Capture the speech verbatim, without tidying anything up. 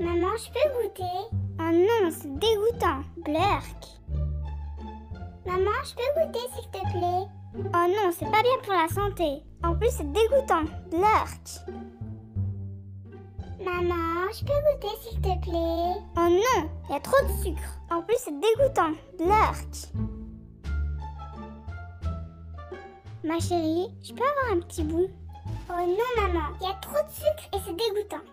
Maman, je peux goûter? Oh non, c'est dégoûtant. Blurk. Maman, je peux goûter s'il te plaît? Oh non, c'est pas bien pour la santé. En plus, c'est dégoûtant. Blurk. Maman, je peux goûter s'il te plaît? Oh non, il y a trop de sucre. En plus, c'est dégoûtant. Blurk. Ma chérie, je peux avoir un petit bout? Oh non, maman, il y a trop de sucre et c'est dégoûtant.